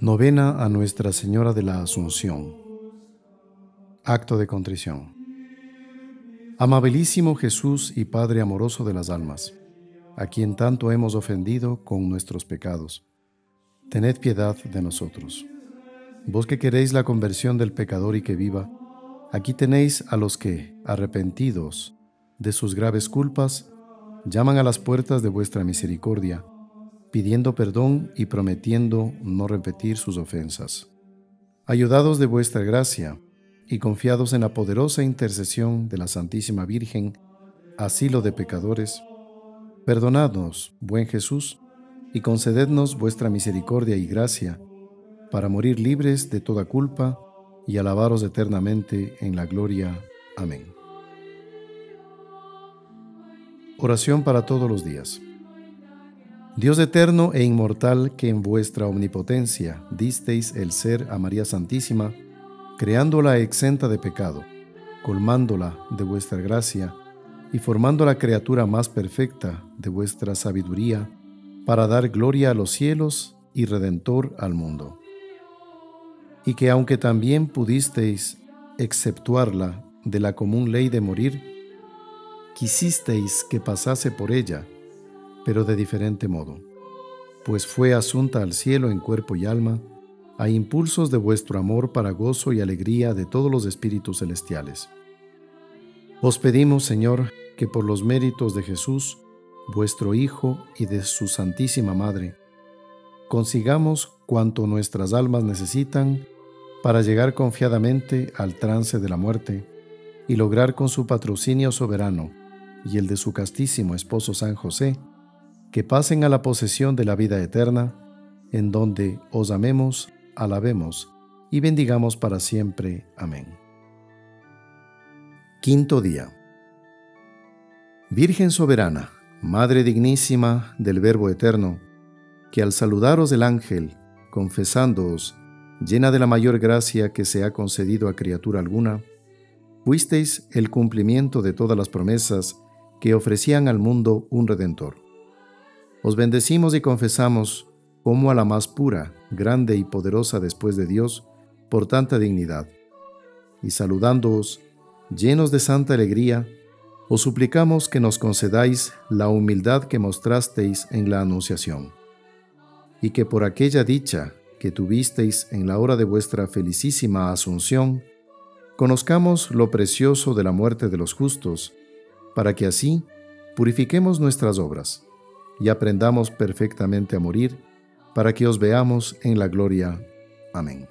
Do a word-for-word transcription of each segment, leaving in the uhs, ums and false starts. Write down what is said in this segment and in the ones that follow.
Novena a Nuestra Señora de la Asunción. Acto de contrición. Amabilísimo Jesús y Padre amoroso de las almas, a quien tanto hemos ofendido con nuestros pecados, tened piedad de nosotros. Vos que queréis la conversión del pecador y que viva, aquí tenéis a los que, arrepentidos de sus graves culpas, llaman a las puertas de vuestra misericordia, pidiendo perdón y prometiendo no repetir sus ofensas. Ayudados de vuestra gracia y confiados en la poderosa intercesión de la Santísima Virgen, asilo de pecadores, perdonadnos, buen Jesús, y concedednos vuestra misericordia y gracia, para morir libres de toda culpa y alabaros eternamente en la gloria. Amén. Oración para todos los días. Dios eterno e inmortal, que en vuestra omnipotencia disteis el ser a María Santísima, creándola exenta de pecado, colmándola de vuestra gracia y formando la criatura más perfecta de vuestra sabiduría, para dar gloria a los cielos y redentor al mundo. Y que aunque también pudisteis exceptuarla de la común ley de morir, quisisteis que pasase por ella, pero de diferente modo, pues fue asunta al cielo en cuerpo y alma, a impulsos de vuestro amor, para gozo y alegría de todos los espíritus celestiales. Os pedimos, Señor, que por los méritos de Jesús, vuestro Hijo, y de su Santísima Madre, consigamos cuanto nuestras almas necesitan para llegar confiadamente al trance de la muerte y lograr, con su patrocinio soberano y el de su castísimo esposo San José, que pasen a la posesión de la vida eterna, en donde os amemos, alabemos y bendigamos para siempre. Amén. Quinto día. Virgen soberana, Madre dignísima del Verbo eterno, que al saludaros el ángel, confesándoos, llena de la mayor gracia que se ha concedido a criatura alguna, fuisteis el cumplimiento de todas las promesas que ofrecían al mundo un Redentor. Os bendecimos y confesamos como a la más pura, grande y poderosa después de Dios, por tanta dignidad. Y saludándoos, llenos de santa alegría, os suplicamos que nos concedáis la humildad que mostrasteis en la Anunciación, y que por aquella dicha que tuvisteis en la hora de vuestra felicísima Asunción, conozcamos lo precioso de la muerte de los justos, para que así purifiquemos nuestras obras y aprendamos perfectamente a morir, para que os veamos en la gloria. Amén.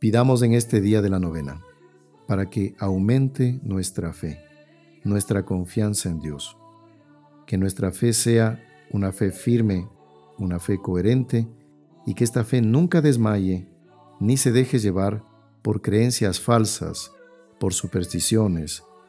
Pidamos en este día de la novena, para que aumente nuestra fe, nuestra confianza en Dios. Que nuestra fe sea una fe firme, una fe coherente, y que esta fe nunca desmaye, ni se deje llevar por creencias falsas, por supersticiones,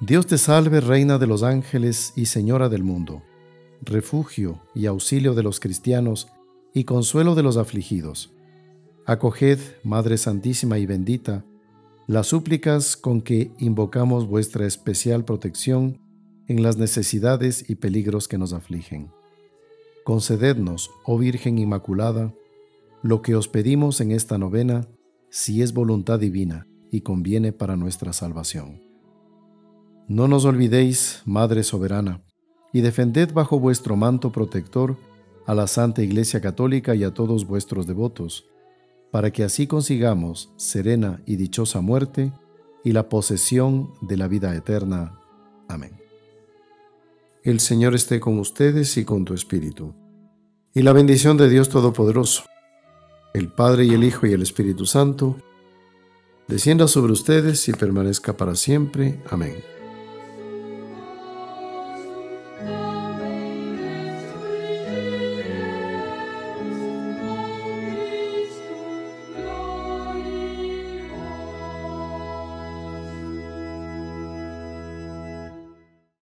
Dios te salve, Reina de los ángeles y Señora del mundo, refugio y auxilio de los cristianos y consuelo de los afligidos. Acoged, Madre Santísima y Bendita, las súplicas con que invocamos vuestra especial protección en las necesidades y peligros que nos afligen. Concedednos, oh Virgen Inmaculada, lo que os pedimos en esta novena, si es voluntad divina y conviene para nuestra salvación. No nos olvidéis, Madre Soberana, y defended bajo vuestro manto protector a la Santa Iglesia Católica y a todos vuestros devotos, para que así consigamos serena y dichosa muerte y la posesión de la vida eterna. Amén. El Señor esté con ustedes y con tu espíritu. Y la bendición de Dios Todopoderoso, el Padre y el Hijo y el Espíritu Santo, descienda sobre ustedes y permanezca para siempre. Amén.